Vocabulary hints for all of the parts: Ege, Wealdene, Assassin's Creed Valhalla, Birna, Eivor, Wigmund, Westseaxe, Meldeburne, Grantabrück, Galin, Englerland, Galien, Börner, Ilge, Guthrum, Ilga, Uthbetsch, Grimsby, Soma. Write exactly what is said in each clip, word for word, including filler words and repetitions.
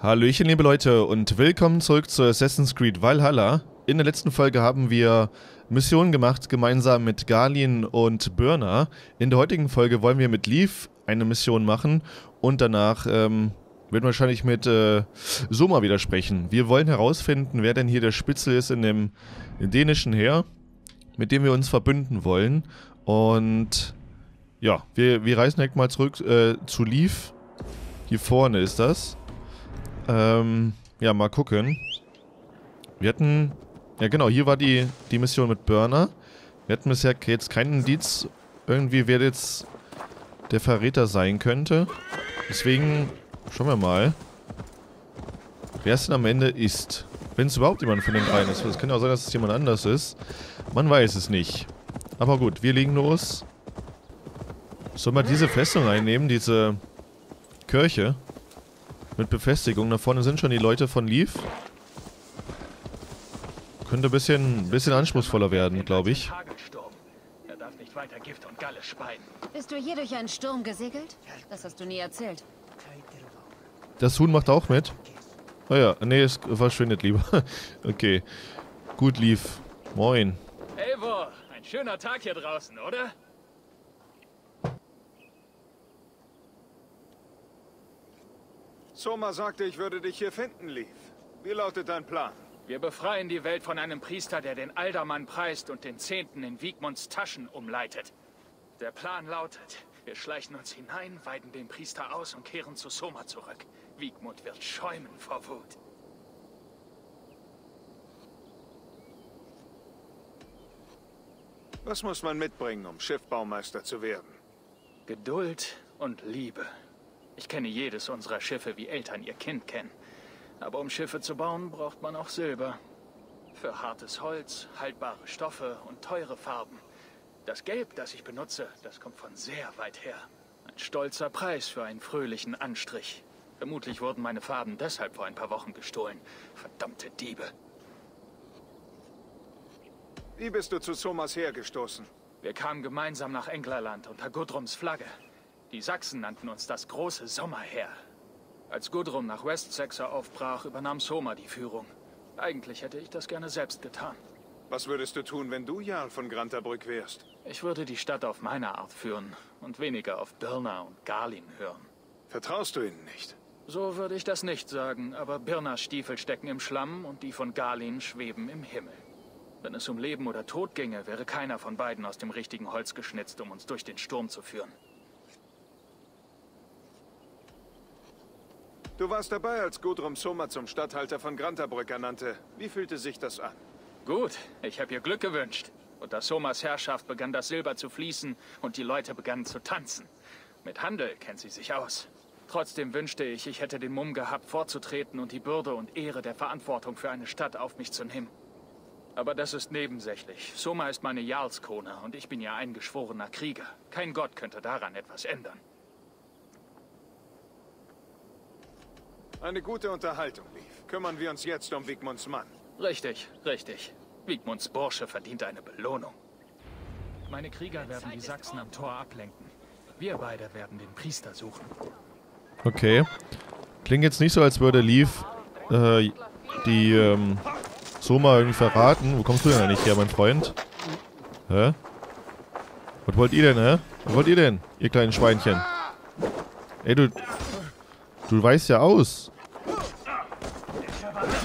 Hallöchen liebe Leute und willkommen zurück zu Assassin's Creed Valhalla. In der letzten Folge haben wir Missionen gemacht, gemeinsam mit Galien und Börner. In der heutigen Folge wollen wir mit Leaf eine Mission machen und danach ähm, werden wir wahrscheinlich mit äh, Soma wieder sprechen. Wir wollen herausfinden, wer denn hier der Spitzel ist in dem dänischen Heer, mit dem wir uns verbünden wollen. Und ja, wir, wir reisen direkt mal zurück äh, zu Leaf. Hier vorne ist das. Ähm, ja, mal gucken. Wir hatten... Ja genau, hier war die, die Mission mit Börner. Wir hatten bisher jetzt keinen Indiz, irgendwie wer jetzt der Verräter sein könnte. Deswegen schauen wir mal, wer es denn am Ende ist. Wenn es überhaupt jemand von den dreien ist. Es kann ja auch sein, dass es jemand anders ist. Man weiß es nicht. Aber gut, wir legen los. Sollen wir diese Festung einnehmen, diese Kirche? Mit Befestigung. Da vorne sind schon die Leute von Leaf. Könnte ein bisschen, bisschen anspruchsvoller werden, glaube ich. Er darf nicht weiter Gift und Galle speien. Bist du hier durch einen Sturm gesegelt? Das hast du nie erzählt. Das Huhn macht auch mit. Oh ja, nee, es verschwindet lieber. Okay. Gut, Leaf. Moin. Hey, wo? Ein schöner Tag hier draußen, oder? Soma sagte, ich würde dich hier finden, Leaf. Wie lautet dein Plan? Wir befreien die Welt von einem Priester, der den Aldermann preist und den Zehnten in Wigmunds Taschen umleitet. Der Plan lautet, wir schleichen uns hinein, weiden den Priester aus und kehren zu Soma zurück. Wigmund wird schäumen vor Wut. Was muss man mitbringen, um Schiffbaumeister zu werden? Geduld und Liebe. Ich kenne jedes unserer Schiffe, wie Eltern ihr Kind kennen. Aber um Schiffe zu bauen, braucht man auch Silber. Für hartes Holz, haltbare Stoffe und teure Farben. Das Gelb, das ich benutze, das kommt von sehr weit her. Ein stolzer Preis für einen fröhlichen Anstrich. Vermutlich wurden meine Farben deshalb vor ein paar Wochen gestohlen. Verdammte Diebe. Wie bist du zu Somas hergestoßen? Wir kamen gemeinsam nach Englerland unter Guthrums Flagge. Die Sachsen nannten uns das große Sommerheer. Als Guthrum nach Westseaxe aufbrach, übernahm Soma die Führung. Eigentlich hätte ich das gerne selbst getan. Was würdest du tun, wenn du Jarl von Grantabrück wärst? Ich würde die Stadt auf meine Art führen und weniger auf Birna und Galien hören. Vertraust du ihnen nicht? So würde ich das nicht sagen, aber Birnas Stiefel stecken im Schlamm und die von Galien schweben im Himmel. Wenn es um Leben oder Tod ginge, wäre keiner von beiden aus dem richtigen Holz geschnitzt, um uns durch den Sturm zu führen. Du warst dabei, als Guthrum Soma zum Statthalter von Grantabrück ernannte. Wie fühlte sich das an? Gut, ich habe ihr Glück gewünscht. Unter Somas Herrschaft begann das Silber zu fließen und die Leute begannen zu tanzen. Mit Handel kennt sie sich aus. Trotzdem wünschte ich, ich hätte den Mumm gehabt, vorzutreten und die Bürde und Ehre der Verantwortung für eine Stadt auf mich zu nehmen. Aber das ist nebensächlich. Soma ist meine Jarlskrone und ich bin ihr eingeschworener Krieger. Kein Gott könnte daran etwas ändern. Eine gute Unterhaltung, Leaf. Kümmern wir uns jetzt um Wigmunds Mann. Richtig, richtig. Wigmunds Bursche verdient eine Belohnung. Meine Krieger werden die Sachsen am Tor ablenken. Wir beide werden den Priester suchen. Okay. Klingt jetzt nicht so, als würde Leaf äh, die ähm, Soma irgendwie verraten. Wo kommst du denn eigentlich her, mein Freund? Hä? Was wollt ihr denn, hä? Was wollt ihr denn, ihr kleinen Schweinchen? Ey, du... Du weißt ja aus.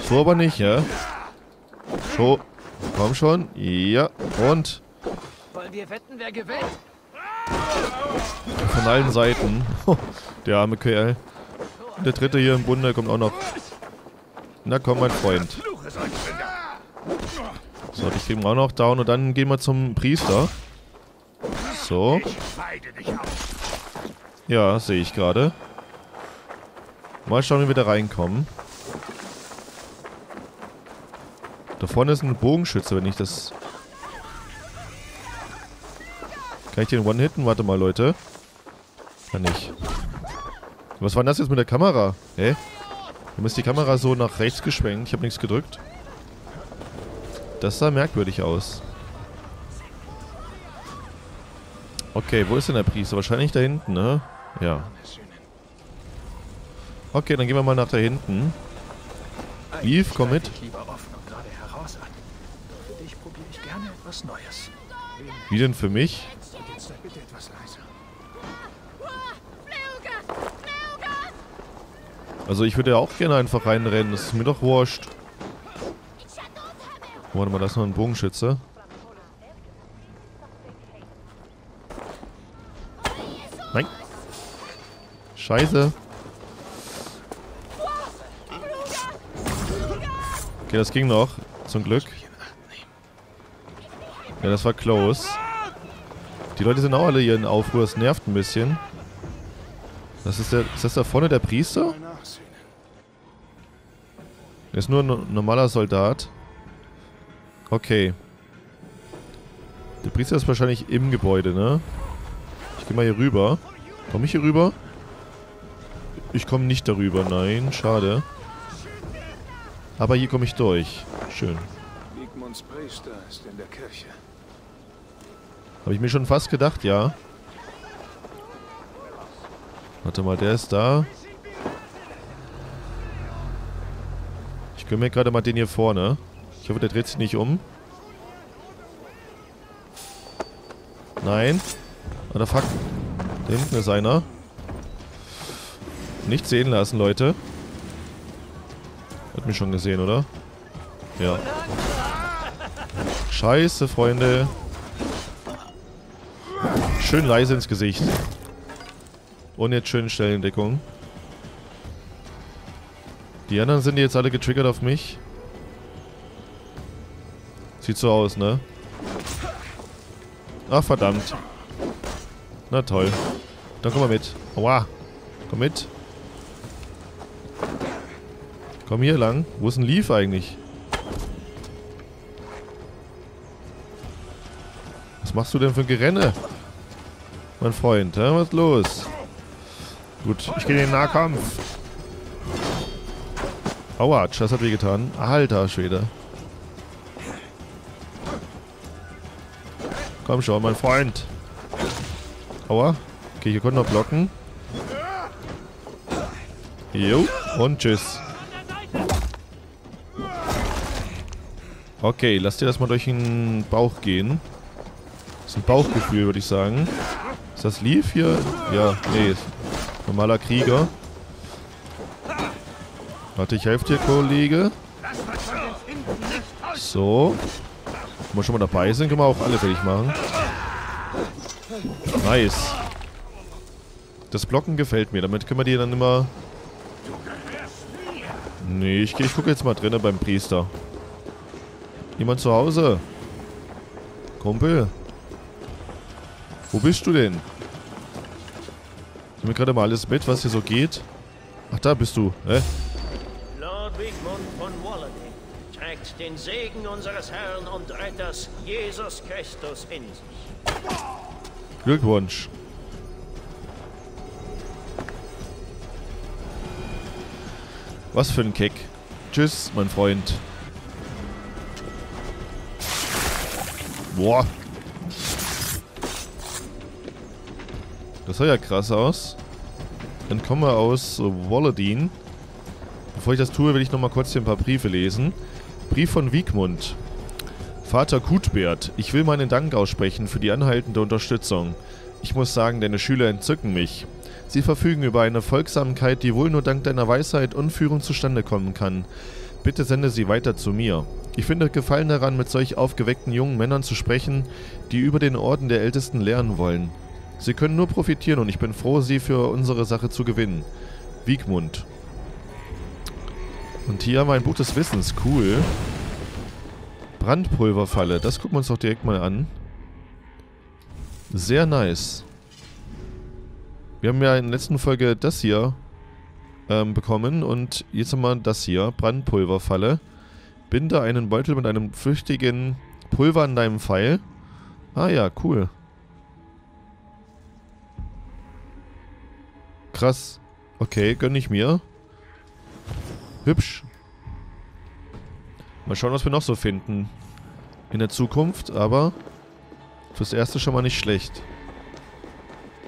So aber nicht, ja? So. Komm schon. Ja. Und. Wollen wir wetten, wer gewinnt? Von allen Seiten. Der arme Kerl. Der dritte hier im Bunde kommt auch noch. Na komm, mein Freund. So, ich kriege ihn auch noch down und dann gehen wir zum Priester. So. Ja, sehe ich gerade. Mal schauen, wie wir da reinkommen. Da vorne ist ein Bogenschütze, wenn ich das... Kann ich den One-Hitten? Warte mal, Leute. Kann nicht. Was war denn das jetzt mit der Kamera? Hä? Warum ist die Kamera so nach rechts geschwenkt? Ich habe nichts gedrückt. Das sah merkwürdig aus. Okay, wo ist denn der Priester? Wahrscheinlich da hinten, ne? Ja. Okay, dann gehen wir mal nach da hinten. Lief, komm mit. Wie denn für mich? Also ich würde ja auch gerne einfach reinrennen, das ist mir doch wurscht. Warte mal, da ist noch ein Bogenschütze. Nein. Scheiße. Okay, das ging noch. Zum Glück. Ja, das war close. Die Leute sind auch alle hier in Aufruhr. Das nervt ein bisschen. Das ist, der, ist das da vorne der Priester? Der ist nur ein normaler Soldat. Okay. Der Priester ist wahrscheinlich im Gebäude, ne? Ich geh mal hier rüber. Komme ich hier rüber? Ich komme nicht darüber, nein, schade. Aber hier komme ich durch. Schön. Wigmunds Priester ist in der Kirche. Habe ich mir schon fast gedacht, ja. Warte mal, der ist da. Ich gönn mir gerade mal den hier vorne. Ich hoffe, der dreht sich nicht um. Nein. Oh, der fuck. Da hinten ist einer. Nicht sehen lassen, Leute. Hat mich schon gesehen, oder? Ja. Scheiße, Freunde. Schön leise ins Gesicht. Und jetzt schön Stellendeckung. Die anderen sind jetzt alle getriggert auf mich. Sieht so aus, ne? Ach, verdammt. Na toll. Dann komm mal mit. Aua. Komm mit. Komm hier lang. Wo ist denn Leaf eigentlich? Was machst du denn für ein Gerenne? Mein Freund, hä? Was ist los? Gut, ich gehe in den Nahkampf. Aua, das hat wehgetan. Alter Schwede. Komm schon, mein Freund. Aua. Okay, hier konnten wir blocken. Jo, und tschüss. Okay, lass dir das mal durch den Bauch gehen. Das ist ein Bauchgefühl, würde ich sagen. Ist das Leaf hier? Ja, nee. Normaler Krieger. Warte, ich helfe dir, Kollege. So. Wenn wir schon mal dabei sind, können wir auch alle fertig machen. Nice. Das Blocken gefällt mir. Damit können wir die dann immer... Nee, ich, ich gucke jetzt mal drinnen beim Priester. Jemand zu Hause? Kumpel? Wo bist du denn? Ich nehme gerade mal alles mit, was hier so geht. Ach, da bist du. Hä? Lord Wigmund von Wealdene trägt den Segen unseres Herrn und Retters Jesus Christus in sich. Glückwunsch. Was für ein Kick. Tschüss, mein Freund. Boah. Das sah ja krass aus. Dann kommen wir aus Wealdene. Bevor ich das tue, will ich nochmal kurz hier ein paar Briefe lesen. Brief von Wigmund. Vater Uthbetsch, ich will meinen Dank aussprechen für die anhaltende Unterstützung. Ich muss sagen, deine Schüler entzücken mich. Sie verfügen über eine Folgsamkeit, die wohl nur dank deiner Weisheit und Führung zustande kommen kann. Bitte sende sie weiter zu mir. Ich finde Gefallen daran, mit solch aufgeweckten jungen Männern zu sprechen, die über den Orden der Ältesten lernen wollen. Sie können nur profitieren und ich bin froh, sie für unsere Sache zu gewinnen. Wigmund. Und hier haben wir ein Buch des Wissens. Cool. Brandpulverfalle. Das gucken wir uns doch direkt mal an. Sehr nice. Wir haben ja in der letzten Folge das hier ähm, bekommen. Und jetzt haben wir das hier. Brandpulverfalle. Binde einen Beutel mit einem flüchtigen Pulver an deinem Pfeil. Ah ja, cool. Krass. Okay, gönn ich mir. Hübsch. Mal schauen, was wir noch so finden. In der Zukunft, aber fürs Erste schon mal nicht schlecht.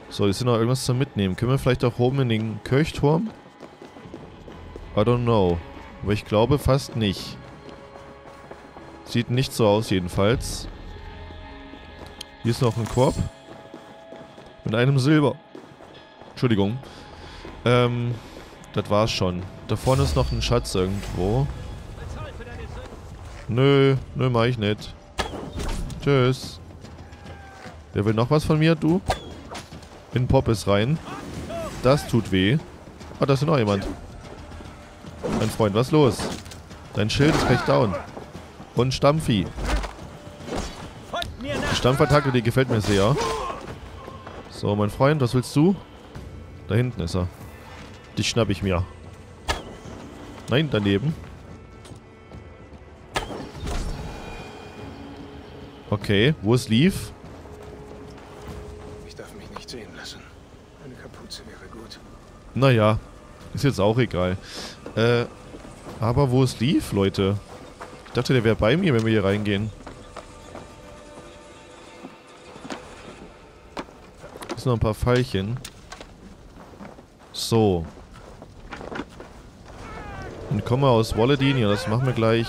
So, jetzt sind noch irgendwas zum Mitnehmen. Können wir vielleicht auch oben in den Kirchturm? I don't know. Aber ich glaube fast nicht. Sieht nicht so aus jedenfalls. Hier ist noch ein Korb. Mit einem Silber. Entschuldigung. Ähm, das war's schon. Da vorne ist noch ein Schatz irgendwo. Nö, nö, mach ich nicht. Tschüss. Wer will noch was von mir, du? In den Pop ist rein. Das tut weh. Ah, oh, da ist noch jemand. Mein Freund, was ist los? Dein Schild ist gleich down. Und Stammvieh. Die Stammvertacke, die gefällt mir sehr. So, mein Freund, was willst du? Da hinten ist er. Dich schnapp ich mir. Nein, daneben. Okay, wo ist Leaf? Ich darf mich nicht sehen lassen. Eine Kapuze wäre gut. Naja, ist jetzt auch egal. Äh, aber wo ist Leaf, Leute? Ich dachte, der wäre bei mir, wenn wir hier reingehen. Das sind noch ein paar Pfeilchen. So. Und kommen wir aus Wealdene. Ja, das machen wir gleich.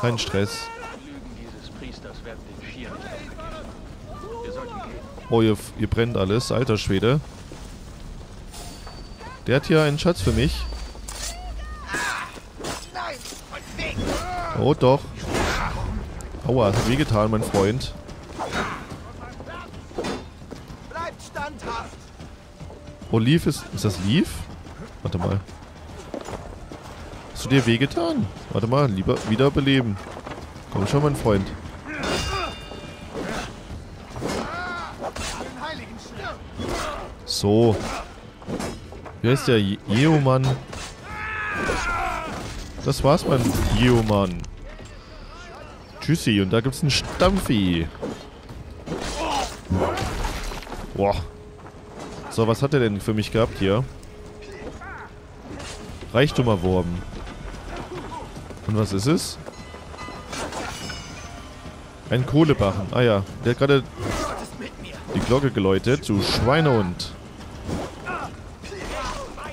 Kein Stress. Oh, ihr, ihr brennt alles. Alter Schwede. Der hat hier einen Schatz für mich. Oh, doch. Aua, hat wehgetan, mein Freund. Oh, Leaf ist... Ist das Leaf? Warte mal. Hast du dir wehgetan? Warte mal, lieber wiederbeleben. Komm schon, mein Freund. So. Wer ist der Yeoman? Das war's, mein Yeoman. Tschüssi. Und da gibt's einen Stampfi. Boah. So, was hat er denn für mich gehabt hier? Reichtum erworben. Und was ist es? Ein Kohlebarren. Ah ja, der hat gerade die Glocke geläutet. Du Schweinehund.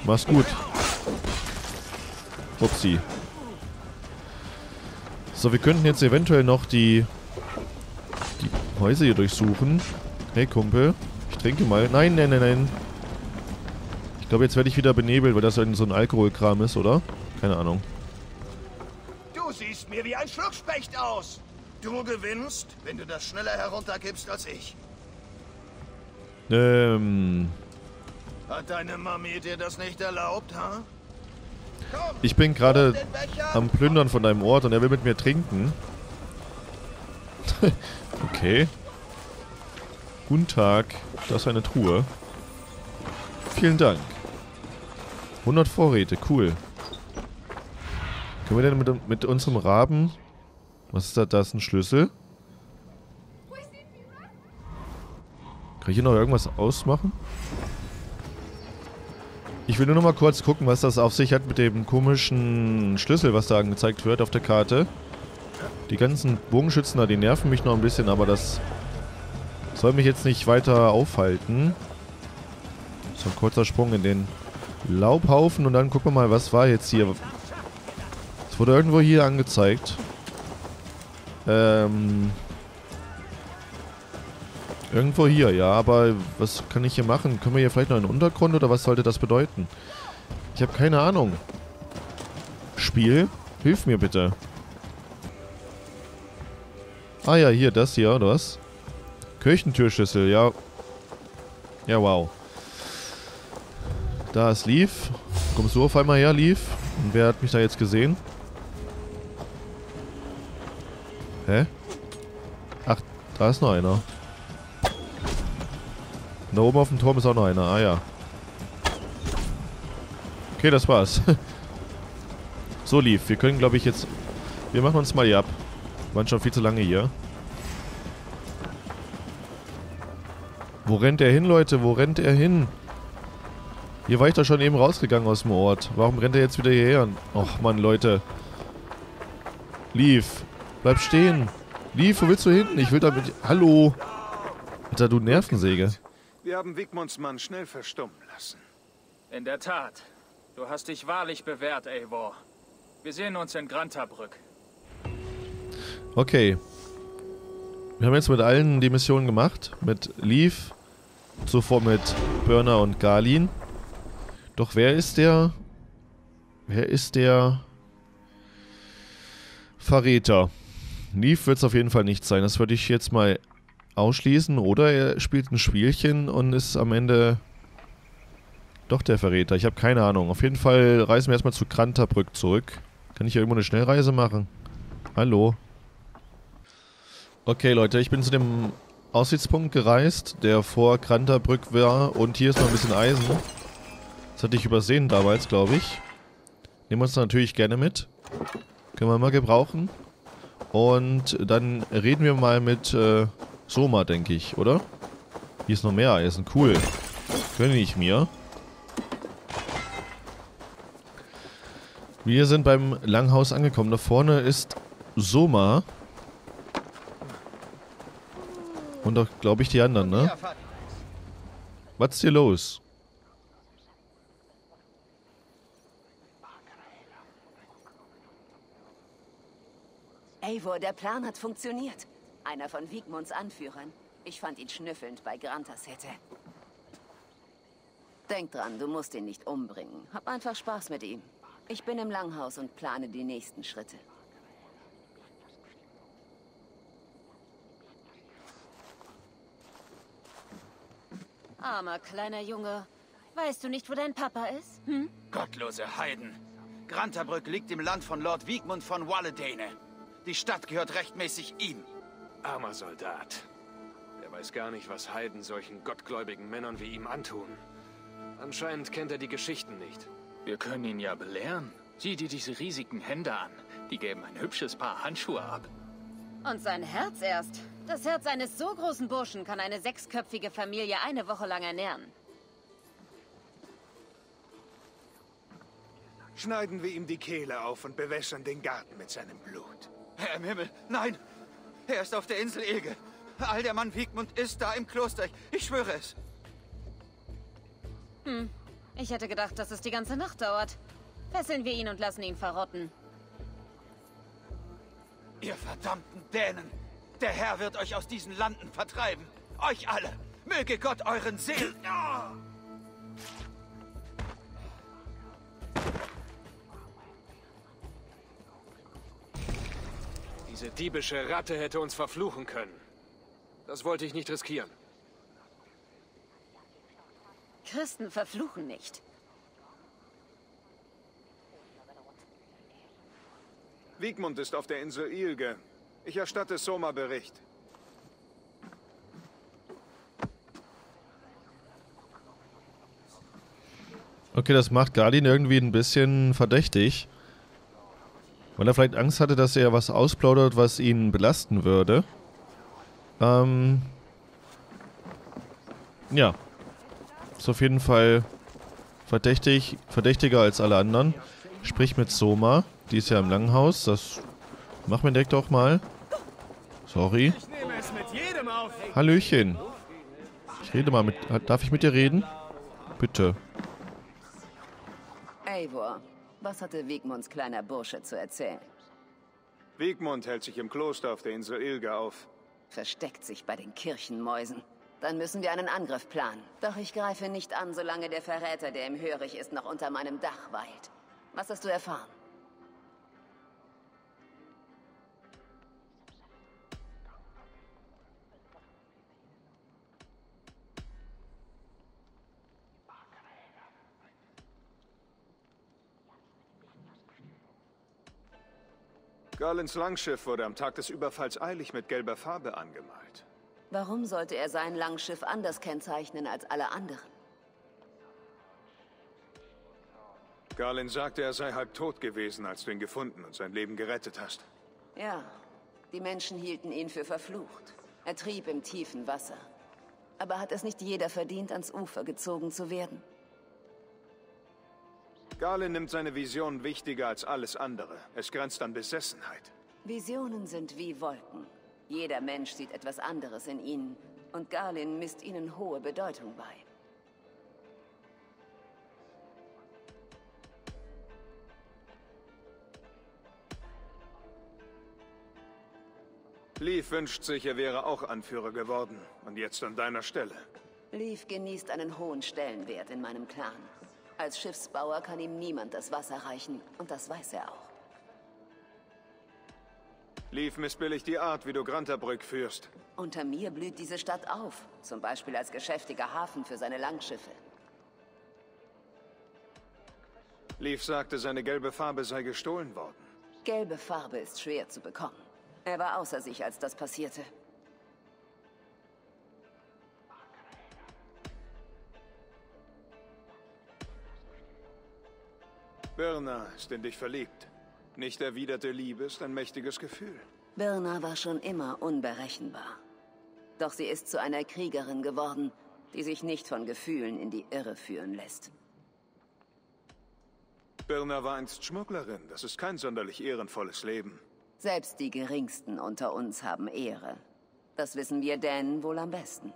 Mach's gut. Upsi. So, wir könnten jetzt eventuell noch die, die Häuser hier durchsuchen. Hey, Kumpel. Ich trinke mal. Nein, nein, nein, nein. Ich glaube, jetzt werde ich wieder benebelt, weil das so ein Alkoholkram ist, oder? Keine Ahnung. Du siehst mir wie ein Schluckspecht aus. Du gewinnst, wenn du das schneller heruntergibst als ich. Ähm... Hat deine Mami dir das nicht erlaubt, ha? Komm, ich bin gerade am Plündern von deinem Ort und er will mit mir trinken. Okay. Guten Tag. Das ist eine Truhe. Vielen Dank. hundert Vorräte. Cool. Können wir denn mit, mit unserem Raben... Was ist das? Da ist ein Schlüssel. Kann ich hier noch irgendwas ausmachen? Ich will nur noch mal kurz gucken, was das auf sich hat mit dem komischen Schlüssel, was da angezeigt wird auf der Karte. Die ganzen Bogenschützen da, die nerven mich noch ein bisschen, aber das soll mich jetzt nicht weiter aufhalten. So ein kurzer Sprung in den Laubhaufen und dann gucken wir mal, was war jetzt hier. Es wurde irgendwo hier angezeigt. Ähm... Irgendwo hier, ja, aber was kann ich hier machen? Können wir hier vielleicht noch einen Untergrund oder was sollte das bedeuten? Ich habe keine Ahnung. Spiel, hilf mir bitte. Ah ja, hier, das hier, oder was? Kirchentürschlüssel, ja. Ja, wow. Da ist Leaf. Kommst du auf einmal her, Leaf? Und wer hat mich da jetzt gesehen? Hä? Ach, da ist noch einer. Da oben auf dem Turm ist auch noch einer. Ah ja. Okay, das war's. So, Leaf. Wir können, glaube ich, jetzt... Wir machen uns mal hier ab. Wir waren schon viel zu lange hier. Wo rennt er hin, Leute? Wo rennt er hin? Hier war ich doch schon eben rausgegangen aus dem Ort. Warum rennt er jetzt wieder hierher? Och, Mann, Leute. Leaf. Bleib stehen. Leaf, wo willst du hin? Ich will damit... Hallo. Alter, du Nervensäge. Wir haben Wigmunds Mann schnell verstummen lassen. In der Tat. Du hast dich wahrlich bewährt, Eivor. Wir sehen uns in Grantabrück. Okay. Wir haben jetzt mit allen die Mission gemacht. Mit Leaf, zuvor mit Burner und Galin. Doch wer ist der... Wer ist der... Verräter? Leaf wird es auf jeden Fall nicht sein. Das würde ich jetzt mal ausschließen. Oder er spielt ein Spielchen und ist am Ende... Doch der Verräter. Ich habe keine Ahnung. Auf jeden Fall reisen wir erstmal zu Grantabrück zurück. Kann ich hier irgendwo eine Schnellreise machen? Hallo? Okay, Leute. Ich bin zu dem Aussichtspunkt gereist, der vor Grantabrück war. Und hier ist noch ein bisschen Eisen. Das hatte ich übersehen damals, glaube ich. Nehmen wir uns natürlich gerne mit. Können wir mal gebrauchen. Und dann reden wir mal mit äh, Soma, denke ich, oder? Hier ist noch mehr Eisen. Cool. Gönne ich mir. Wir sind beim Langhaus angekommen. Da vorne ist Soma. Und auch, glaube ich, die anderen, ne? Was ist hier los? Eivor, der Plan hat funktioniert. Einer von Wigmunds Anführern. Ich fand ihn schnüffelnd bei Grantas Hütte. Denk dran, du musst ihn nicht umbringen. Hab einfach Spaß mit ihm. Ich bin im Langhaus und plane die nächsten Schritte. Armer kleiner Junge. Weißt du nicht, wo dein Papa ist? Hm? Gottlose Heiden. Grantabrück liegt im Land von Lord Wigmund von Wealdene. Die Stadt gehört rechtmäßig ihm. Armer Soldat. Der weiß gar nicht, was Heiden solchen gottgläubigen Männern wie ihm antun. Anscheinend kennt er die Geschichten nicht. Wir können ihn ja belehren. Sieh dir diese riesigen Hände an. Die geben ein hübsches Paar Handschuhe ab. Und sein Herz erst. Das Herz eines so großen Burschen kann eine sechsköpfige Familie eine Woche lang ernähren. Schneiden wir ihm die Kehle auf und bewässern den Garten mit seinem Blut. Herr im Himmel, nein! Er ist auf der Insel Ege. All der Mann Wigmund ist da im Kloster. Ich schwöre es. Hm. Ich hätte gedacht, dass es die ganze Nacht dauert. Fesseln wir ihn und lassen ihn verrotten. Ihr verdammten Dänen! Der Herr wird euch aus diesen Landen vertreiben. Euch alle! Möge Gott euren Seelen... Oh! Diese diebische Ratte hätte uns verfluchen können. Das wollte ich nicht riskieren. Christen verfluchen nicht. Wigmund ist auf der Insel Ilge. Ich erstatte Soma Bericht. Okay, das macht Galin irgendwie ein bisschen verdächtig. Weil er vielleicht Angst hatte, dass er was ausplaudert, was ihn belasten würde. Ähm. Ja. Ist auf jeden Fall verdächtig, verdächtiger als alle anderen. Sprich mit Soma. Die ist ja im Langhaus. Das machen wir direkt auch mal. Sorry. Hallöchen. Ich rede mal mit... Darf ich mit dir reden? Bitte. Eivor, was hatte Wigmunds kleiner Bursche zu erzählen? Wigmund hält sich im Kloster auf der Insel Ilga auf. Versteckt sich bei den Kirchenmäusen. Dann müssen wir einen Angriff planen. Doch ich greife nicht an, solange der Verräter, der ihm hörig ist, noch unter meinem Dach weilt. Was hast du erfahren? Galins Langschiff wurde am Tag des Überfalls eilig mit gelber Farbe angemalt. Warum sollte er sein Langschiff anders kennzeichnen als alle anderen? Galin sagte, er sei halb tot gewesen, als du ihn gefunden und sein Leben gerettet hast. Ja, die Menschen hielten ihn für verflucht. Er trieb im tiefen Wasser. Aber hat es nicht jeder verdient, ans Ufer gezogen zu werden? Galin nimmt seine Vision wichtiger als alles andere. Es grenzt an Besessenheit. Visionen sind wie Wolken. Jeder Mensch sieht etwas anderes in ihnen, und Galin misst ihnen hohe Bedeutung bei. Leaf wünscht sich, er wäre auch Anführer geworden. Und jetzt an deiner Stelle. Leaf genießt einen hohen Stellenwert in meinem Clan. Als Schiffsbauer kann ihm niemand das Wasser reichen. Und das weiß er auch. Leaf missbilligt die Art, wie du Grantabrück führst. Unter mir blüht diese Stadt auf. Zum Beispiel als geschäftiger Hafen für seine Langschiffe. Leaf sagte, seine gelbe Farbe sei gestohlen worden. Gelbe Farbe ist schwer zu bekommen. Er war außer sich, als das passierte. Birna ist in dich verliebt. Nicht erwiderte Liebe ist ein mächtiges Gefühl. Birna war schon immer unberechenbar. Doch sie ist zu einer Kriegerin geworden, die sich nicht von Gefühlen in die Irre führen lässt. Birna war einst Schmugglerin. Das ist kein sonderlich ehrenvolles Leben. Selbst die Geringsten unter uns haben Ehre. Das wissen wir Dänen wohl am besten.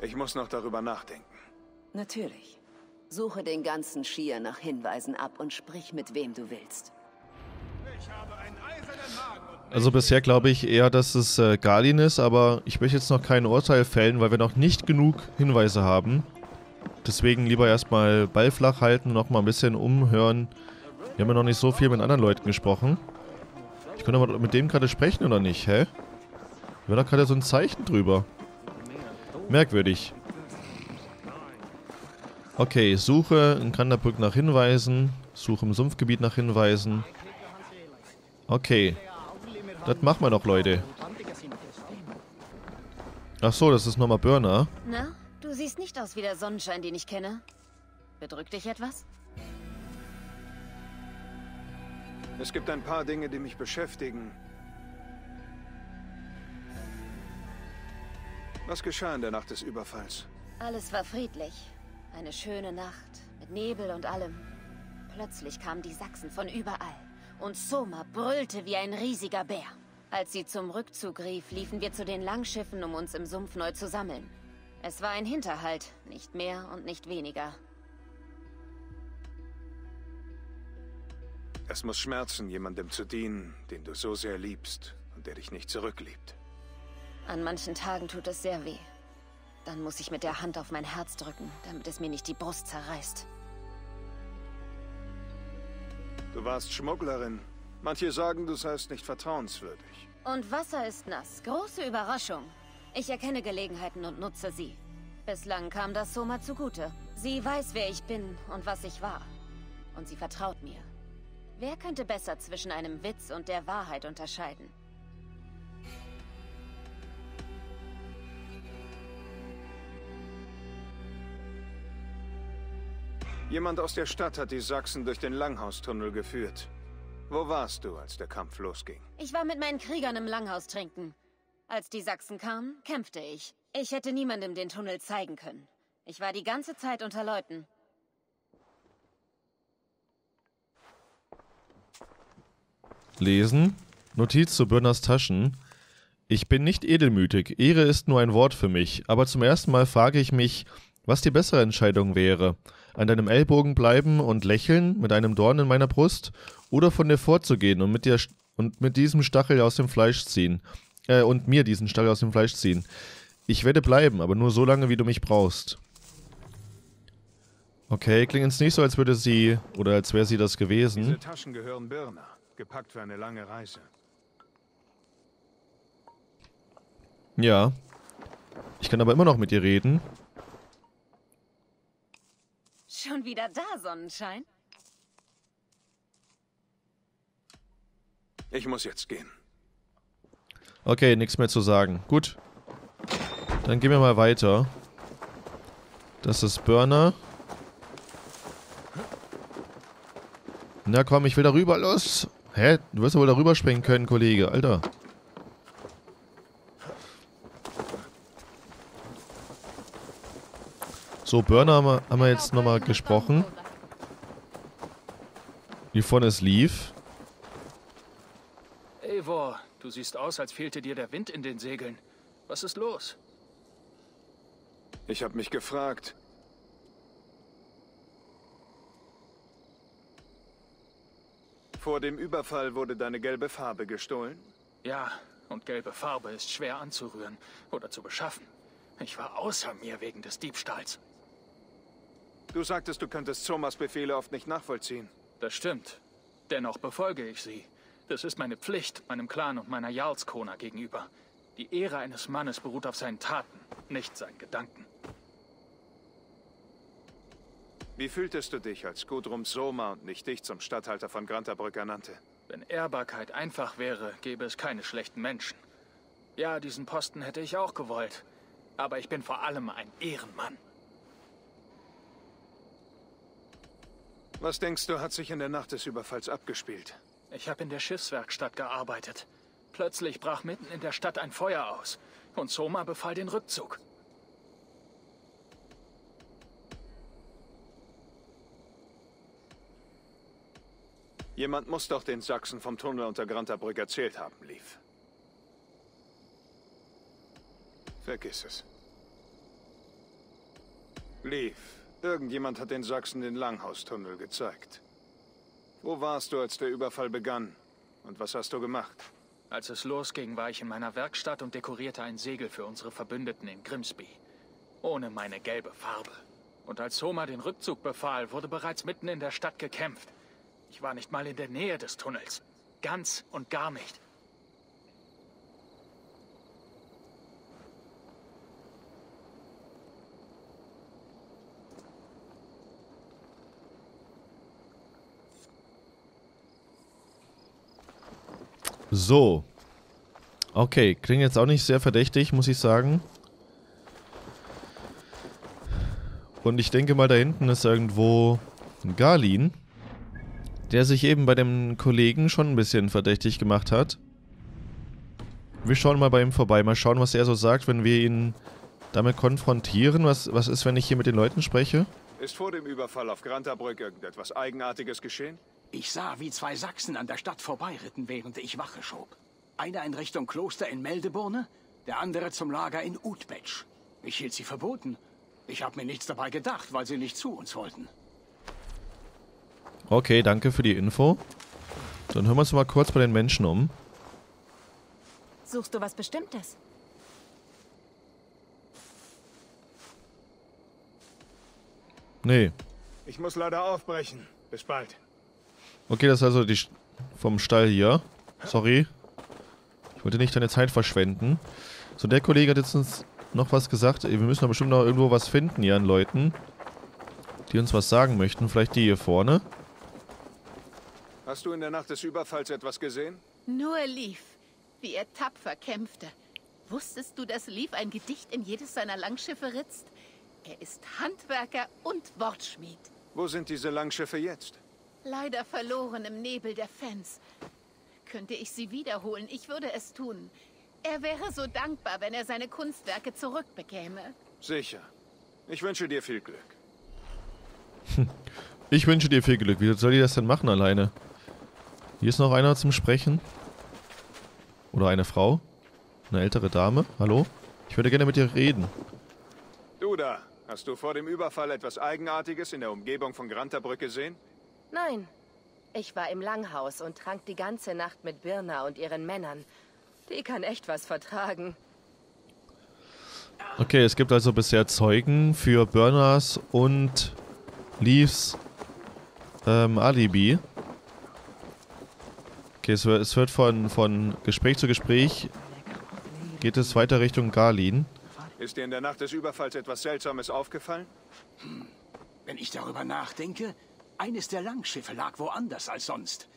Ich muss noch darüber nachdenken. Natürlich. Suche den ganzen Schier nach Hinweisen ab und sprich mit wem du willst. Ich habe einen eisernen Magen. Also bisher glaube ich eher, dass es äh, Galin ist, aber ich möchte jetzt noch kein Urteil fällen, weil wir noch nicht genug Hinweise haben. Deswegen lieber erstmal Ball flach halten, noch mal ein bisschen umhören. Wir haben ja noch nicht so viel mit anderen Leuten gesprochen. Ich könnte aber mit dem gerade sprechen, oder nicht? Hä? Wir haben doch gerade so ein Zeichen drüber. Merkwürdig. Okay, suche in Grantabrück nach Hinweisen. Suche im Sumpfgebiet nach Hinweisen. Okay. Das machen wir doch, Leute. Ach so, das ist nochmal Birna. Na, du siehst nicht aus wie der Sonnenschein, den ich kenne. Bedrückt dich etwas? Es gibt ein paar Dinge, die mich beschäftigen. Was geschah in der Nacht des Überfalls? Alles war friedlich. Eine schöne Nacht, mit Nebel und allem. Plötzlich kamen die Sachsen von überall. Und Soma brüllte wie ein riesiger Bär. Als sie zum Rückzug rief, liefen wir zu den Langschiffen, um uns im Sumpf neu zu sammeln. Es war ein Hinterhalt, nicht mehr und nicht weniger. Es muss schmerzen, jemandem zu dienen, den du so sehr liebst und der dich nicht zurückliebt. An manchen Tagen tut es sehr weh. Dann muss ich mit der Hand auf mein Herz drücken, damit es mir nicht die Brust zerreißt. Du warst Schmugglerin. Manche sagen, du seist nicht vertrauenswürdig. Und Wasser ist nass. Große Überraschung. Ich erkenne Gelegenheiten und nutze sie. Bislang kam das Soma zugute. Sie weiß, wer ich bin und was ich war. Und sie vertraut mir. Wer könnte besser zwischen einem Witz und der Wahrheit unterscheiden? Jemand aus der Stadt hat die Sachsen durch den Langhaustunnel geführt. Wo warst du, als der Kampf losging? Ich war mit meinen Kriegern im Langhaus trinken. Als die Sachsen kamen, kämpfte ich. Ich hätte niemandem den Tunnel zeigen können. Ich war die ganze Zeit unter Leuten. Lesen. Notiz zu Birnas Taschen. Ich bin nicht edelmütig. Ehre ist nur ein Wort für mich. Aber zum ersten Mal frage ich mich, was die bessere Entscheidung wäre. An deinem Ellbogen bleiben und lächeln mit einem Dorn in meiner Brust oder von dir vorzugehen und mit dir und mit diesem Stachel aus dem Fleisch ziehen. Äh, und mir diesen Stachel aus dem Fleisch ziehen. Ich werde bleiben, aber nur so lange, wie du mich brauchst. Okay, klingt jetzt nicht so, als würde sie oder als wäre sie das gewesen. Diese Taschen gehören Birna, gepackt für eine lange Reise. Ja. Ich kann aber immer noch mit ihr reden. Schon wieder da, Sonnenschein. Ich muss jetzt gehen. Okay, nichts mehr zu sagen. Gut. Dann gehen wir mal weiter. Das ist Birna. Na komm, ich will da rüber. Los! Hä? Du wirst ja wohl da rüber springen können, Kollege. Alter. So, Birna haben wir, haben wir jetzt nochmal gesprochen. Hier vorne ist Leaf. Eivor, du siehst aus, als fehlte dir der Wind in den Segeln. Was ist los? Ich habe mich gefragt. Vor dem Überfall wurde deine gelbe Farbe gestohlen? Ja, und gelbe Farbe ist schwer anzurühren oder zu beschaffen. Ich war außer mir wegen des Diebstahls. Du sagtest, du könntest Zomas Befehle oft nicht nachvollziehen. Das stimmt. Dennoch befolge ich sie. Das ist meine Pflicht, meinem Clan und meiner Jarlskona gegenüber. Die Ehre eines Mannes beruht auf seinen Taten, nicht seinen Gedanken. Wie fühltest du dich, als Guthrum Soma und nicht dich zum Statthalter von Grantabrück ernannte? Wenn Ehrbarkeit einfach wäre, gäbe es keine schlechten Menschen. Ja, diesen Posten hätte ich auch gewollt. Aber ich bin vor allem ein Ehrenmann. Was denkst du, hat sich in der Nacht des Überfalls abgespielt? Ich habe in der Schiffswerkstatt gearbeitet. Plötzlich brach mitten in der Stadt ein Feuer aus. Und Soma befahl den Rückzug. Jemand muss doch den Sachsen vom Tunnel unter Grantabrück erzählt haben, Lief. Vergiss es. Lief, irgendjemand hat den Sachsen den Langhaustunnel gezeigt. Wo warst du, als der Überfall begann? Und was hast du gemacht? Als es losging, war ich in meiner Werkstatt und dekorierte ein Segel für unsere Verbündeten in Grimsby. Ohne meine gelbe Farbe. Und als Soma den Rückzug befahl, wurde bereits mitten in der Stadt gekämpft. Ich war nicht mal in der Nähe des Tunnels. Ganz und gar nicht. So. Okay, klingt jetzt auch nicht sehr verdächtig, muss ich sagen. Und ich denke mal, da hinten ist irgendwo ein Galin, der sich eben bei dem Kollegen schon ein bisschen verdächtig gemacht hat. Wir schauen mal bei ihm vorbei, mal schauen, was er so sagt, wenn wir ihn damit konfrontieren. Was, was ist, wenn ich hier mit den Leuten spreche? Ist vor dem Überfall auf Grantabrück irgendetwas Eigenartiges geschehen? Ich sah, wie zwei Sachsen an der Stadt vorbeiritten, während ich Wache schob. Einer in Richtung Kloster in Meldeburne, der andere zum Lager in Uthbetsch. Ich hielt sie für verboten. Ich habe mir nichts dabei gedacht, weil sie nicht zu uns wollten. Okay, danke für die Info. Dann hören wir uns mal kurz bei den Menschen um. Suchst du was Bestimmtes? Nee. Ich muss leider aufbrechen. Bis bald. Okay, das ist also die Sch- vom Stall hier. Sorry. Ich wollte nicht deine Zeit verschwenden. So, der Kollege hat jetzt uns noch was gesagt. Wir müssen doch bestimmt noch irgendwo was finden hier an Leuten, die uns was sagen möchten. Vielleicht die hier vorne. Hast du in der Nacht des Überfalls etwas gesehen? Nur Leaf, wie er tapfer kämpfte. Wusstest du, dass Leaf ein Gedicht in jedes seiner Langschiffe ritzt? Er ist Handwerker und Wortschmied. Wo sind diese Langschiffe jetzt? Leider verloren im Nebel der Fans. Könnte ich sie wiederholen, ich würde es tun. Er wäre so dankbar, wenn er seine Kunstwerke zurückbekäme. Sicher. Ich wünsche dir viel Glück. Ich wünsche dir viel Glück. Wie soll die das denn machen alleine? Hier ist noch einer zum Sprechen. Oder eine Frau. Eine ältere Dame. Hallo? Ich würde gerne mit dir reden. Du da, hast du vor dem Überfall etwas Eigenartiges in der Umgebung von Grantabrück gesehen? Nein. Ich war im Langhaus und trank die ganze Nacht mit Birna und ihren Männern. Die kann echt was vertragen. Okay, es gibt also bisher Zeugen für Birnas und Leafs ähm, Alibi. Okay, es wird, es wird von, von Gespräch zu Gespräch geht es weiter Richtung Galin. Ist dir in der Nacht des Überfalls etwas Seltsames aufgefallen? Hm. Wenn ich darüber nachdenke, eines der Langschiffe lag woanders als sonst.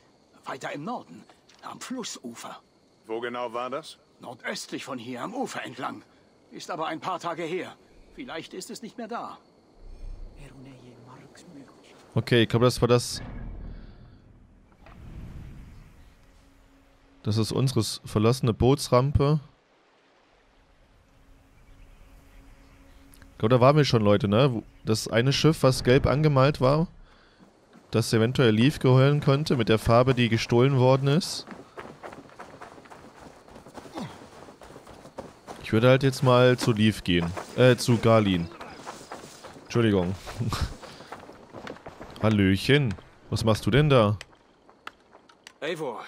Weiter im Norden, am Flussufer. Wo genau war das? Nordöstlich von hier, am Ufer entlang. Ist aber ein paar Tage her. Vielleicht ist es nicht mehr da. Okay, ich glaube, das war das. Das ist unsere verlassene Bootsrampe. Ich glaube, da waren wir schon, Leute, ne? Das eine Schiff, was gelb angemalt war, das eventuell Leaf gehören könnte, mit der Farbe, die gestohlen worden ist. Ich Ich würde halt jetzt mal zu Leaf gehen. Äh, zu Galin. Entschuldigung. Hallöchen. Was machst du denn da? Eivor.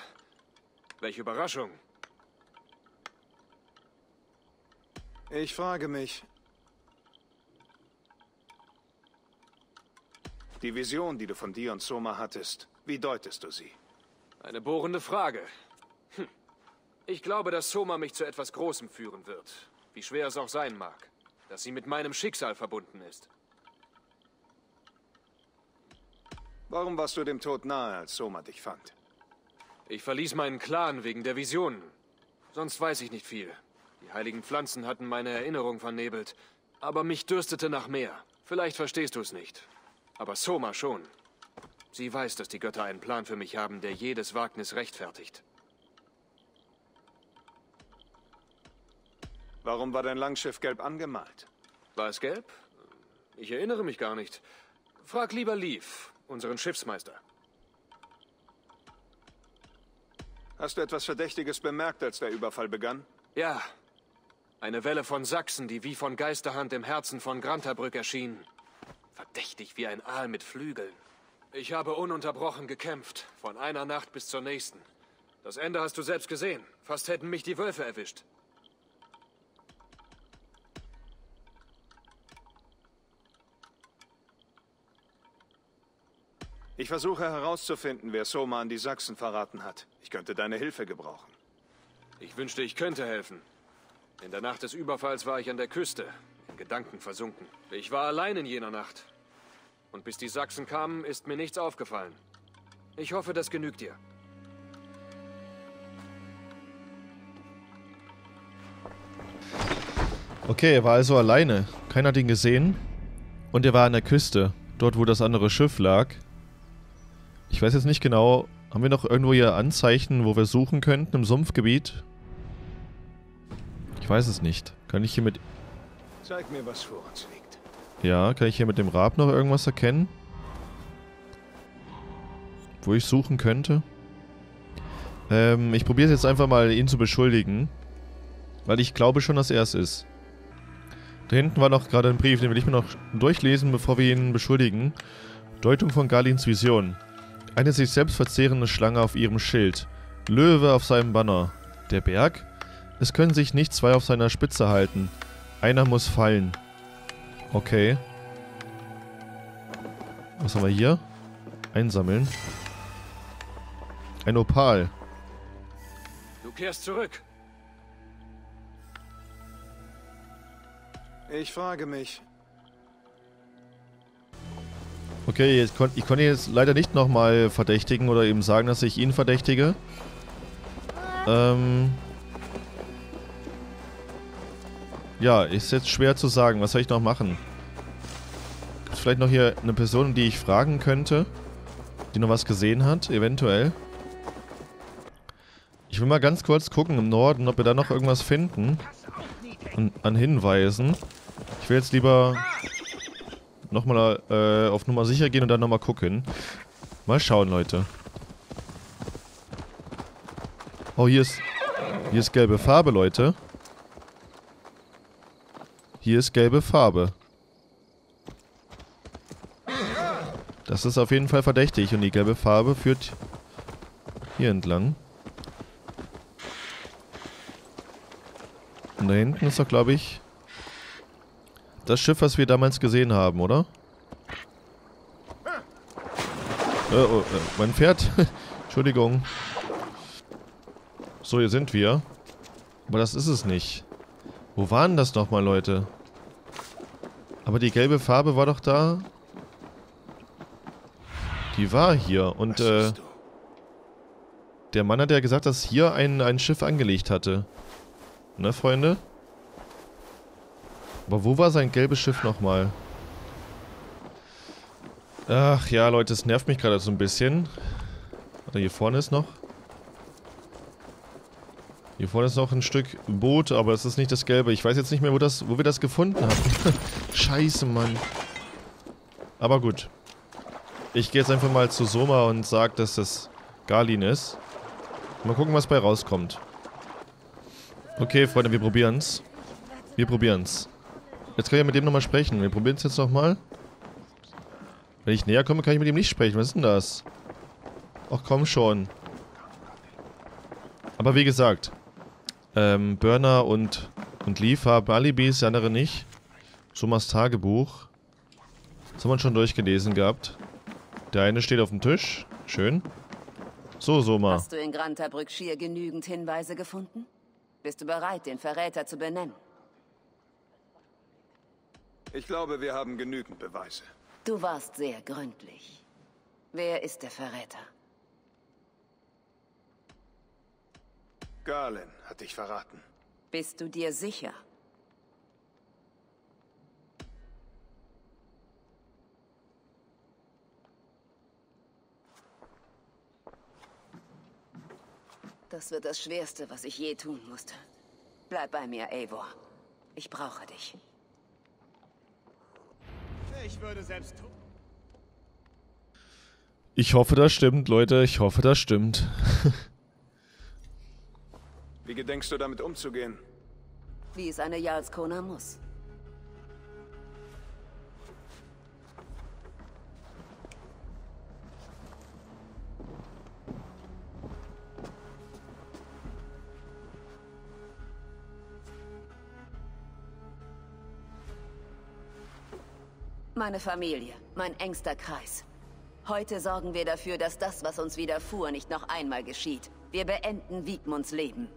Welche Überraschung. Ich frage mich. Die Vision, die du von dir und Soma hattest, wie deutest du sie? Eine bohrende Frage. Hm. Ich glaube, dass Soma mich zu etwas Großem führen wird, wie schwer es auch sein mag, dass sie mit meinem Schicksal verbunden ist. Warum warst du dem Tod nahe, als Soma dich fand? Ich verließ meinen Clan wegen der Visionen. Sonst weiß ich nicht viel. Die heiligen Pflanzen hatten meine Erinnerung vernebelt, aber mich dürstete nach mehr. Vielleicht verstehst du es nicht. Aber Soma schon. Sie weiß, dass die Götter einen Plan für mich haben, der jedes Wagnis rechtfertigt. Warum war dein Langschiff gelb angemalt? War es gelb? Ich erinnere mich gar nicht. Frag lieber Leaf, unseren Schiffsmeister. Hast du etwas Verdächtiges bemerkt, als der Überfall begann? Ja. Eine Welle von Sachsen, die wie von Geisterhand im Herzen von Grantabrück erschien. Verdächtig wie ein Aal mit Flügeln. Ich habe ununterbrochen gekämpft, von einer Nacht bis zur nächsten. Das Ende hast du selbst gesehen. Fast hätten mich die Wölfe erwischt. Ich versuche herauszufinden, wer Soma an die Sachsen verraten hat. Ich könnte deine Hilfe gebrauchen. Ich wünschte, ich könnte helfen. In der Nacht des Überfalls war ich an der Küste, in Gedanken versunken. Ich war allein in jener Nacht. Und bis die Sachsen kamen, ist mir nichts aufgefallen. Ich hoffe, das genügt dir. Okay, er war also alleine. Keiner hat ihn gesehen. Und er war an der Küste, dort, wo das andere Schiff lag. Ich weiß jetzt nicht genau, haben wir noch irgendwo hier Anzeichen, wo wir suchen könnten im Sumpfgebiet? Ich weiß es nicht. Kann ich hier mit... Zeig mir, was vor uns liegt. Ja, kann ich hier mit dem Rab noch irgendwas erkennen? Wo ich suchen könnte? Ähm, ich probiere es jetzt einfach mal, ihn zu beschuldigen. Weil ich glaube schon, dass er es ist. Da hinten war noch gerade ein Brief, den will ich mir noch durchlesen, bevor wir ihn beschuldigen. Deutung von Galins Vision. Eine sich selbst verzehrende Schlange auf ihrem Schild. Löwe auf seinem Banner. Der Berg? Es können sich nicht zwei auf seiner Spitze halten. Einer muss fallen. Okay. Was haben wir hier? Einsammeln. Ein Opal. Du kehrst zurück. Ich frage mich. Okay, ich konnte ihn jetzt leider nicht nochmal verdächtigen oder eben sagen, dass ich ihn verdächtige. Ähm. Ja, ist jetzt schwer zu sagen. Was soll ich noch machen? Gibt es vielleicht noch hier eine Person, die ich fragen könnte? Die noch was gesehen hat, eventuell? Ich will mal ganz kurz gucken im Norden, ob wir da noch irgendwas finden. An, an Hinweisen. Ich will jetzt lieber... nochmal äh, auf Nummer sicher gehen und dann nochmal gucken. Mal schauen, Leute. Oh, hier ist... Hier ist gelbe Farbe, Leute. Hier ist gelbe Farbe. Das ist auf jeden Fall verdächtig. Und die gelbe Farbe führt hier entlang. Und da hinten ist doch, glaube ich... das Schiff, was wir damals gesehen haben, oder? Äh, oh, äh, mein Pferd. Entschuldigung. So, hier sind wir. Aber das ist es nicht. Wo waren das nochmal, Leute? Aber die gelbe Farbe war doch da. Die war hier. Und äh, der Mann hat ja gesagt, dass hier ein, ein Schiff angelegt hatte. Ne, Freunde? Aber wo war sein gelbes Schiff nochmal? Ach ja, Leute, es nervt mich gerade so ein bisschen. Warte, hier vorne ist noch. Hier vorne ist noch ein Stück Boot, aber es ist nicht das gelbe. Ich weiß jetzt nicht mehr, wo, das, wo wir das gefunden haben. Scheiße, Mann. Aber gut. Ich gehe jetzt einfach mal zu Soma und sage, dass das Galin ist. Mal gucken, was bei rauskommt. Okay, Freunde, wir probieren's. Wir probieren's. Jetzt kann ich ja mit dem nochmal sprechen. Wir probieren es jetzt nochmal. Wenn ich näher komme, kann ich mit ihm nicht sprechen. Was ist denn das? Ach komm schon. Aber wie gesagt, ähm, Burner und, und Leaf haben Alibis, der andere nicht. Sumas Tagebuch. Das haben wir schon durchgelesen gehabt. Der eine steht auf dem Tisch. Schön. So, Soma. Hast du in Grantabrück schier genügend Hinweise gefunden? Bist du bereit, den Verräter zu benennen? Ich glaube, wir haben genügend Beweise. Du warst sehr gründlich. Wer ist der Verräter? Galen hat dich verraten. Bist du dir sicher? Das wird das Schwerste, was ich je tun musste. Bleib bei mir, Eivor. Ich brauche dich. Ich würde selbst tun. Ich hoffe, das stimmt, Leute. Ich hoffe, das stimmt. Wie gedenkst du, damit umzugehen? Wie es eine Jarlskona muss. Meine Familie, mein engster Kreis. Heute sorgen wir dafür, dass das, was uns widerfuhr, nicht noch einmal geschieht. Wir beenden Wigmunds Leben.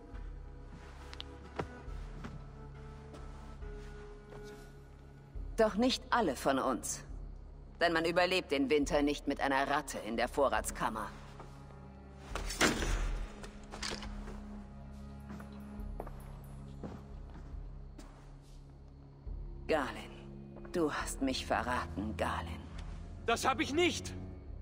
Doch nicht alle von uns. Denn man überlebt den Winter nicht mit einer Ratte in der Vorratskammer. Galen. Du hast mich verraten, Galen. Das habe ich nicht!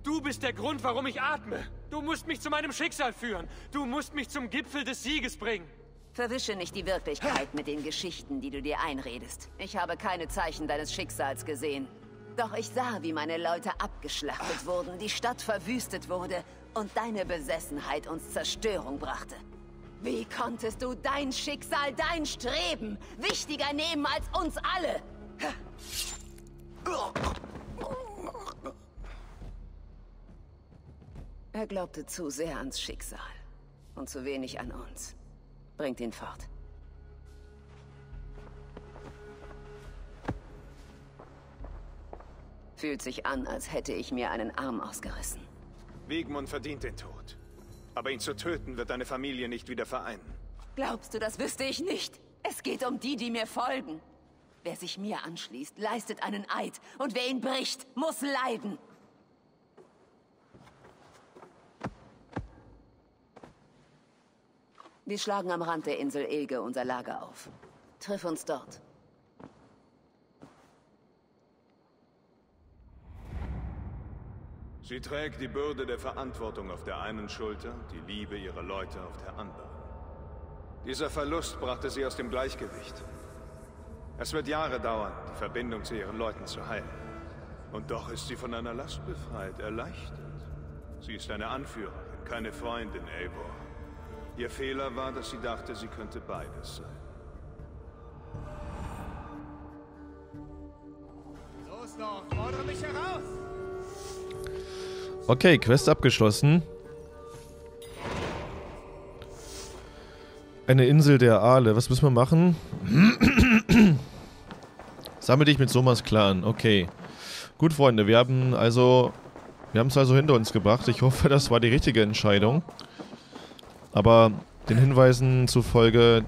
Du bist der Grund, warum ich atme. Du musst mich zu meinem Schicksal führen. Du musst mich zum Gipfel des Sieges bringen. Verwische nicht die Wirklichkeit mit den Geschichten, die du dir einredest. Ich habe keine Zeichen deines Schicksals gesehen. Doch ich sah, wie meine Leute abgeschlachtet wurden, die Stadt verwüstet wurde und deine Besessenheit uns Zerstörung brachte. Wie konntest du dein Schicksal, dein Streben wichtiger nehmen als uns alle? Er glaubte zu sehr ans Schicksal und zu wenig an uns. Bringt ihn fort. Fühlt sich an, als hätte ich mir einen Arm ausgerissen. Wigmund verdient den Tod. Aber ihn zu töten, wird deine Familie nicht wieder vereinen. Glaubst du, das wüsste ich nicht? Es geht um die, die mir folgen. Wer sich mir anschließt, leistet einen Eid. Und wer ihn bricht, muss leiden. Wir schlagen am Rand der Insel Ilge unser Lager auf. Triff uns dort. Sie trägt die Bürde der Verantwortung auf der einen Schulter, die Liebe ihrer Leute auf der anderen. Dieser Verlust brachte sie aus dem Gleichgewicht. Es wird Jahre dauern, die Verbindung zu ihren Leuten zu heilen. Und doch ist sie von einer Last befreit, erleichtert. Sie ist eine Anführerin, keine Freundin, Eivor. Ihr Fehler war, dass sie dachte, sie könnte beides sein. Los doch, fordere mich heraus! Okay, Quest abgeschlossen. Eine Insel der Aale. Was müssen wir machen? Sammel dich mit Somas Clan. Okay. Gut, Freunde. Wir haben also... Wir haben es also hinter uns gebracht. Ich hoffe, das war die richtige Entscheidung. Aber den Hinweisen zufolge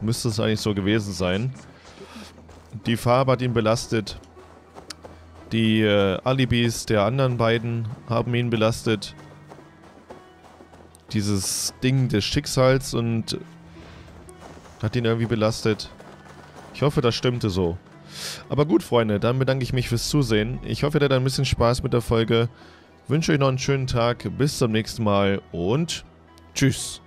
müsste es eigentlich so gewesen sein. Die Farbe hat ihn belastet. Die äh, Alibis der anderen beiden haben ihn belastet. Dieses Ding des Schicksals und... hat ihn irgendwie belastet. Ich hoffe, das stimmte so. Aber gut, Freunde, dann bedanke ich mich fürs Zusehen. Ich hoffe, ihr hattet ein bisschen Spaß mit der Folge. Wünsche euch noch einen schönen Tag. Bis zum nächsten Mal und tschüss.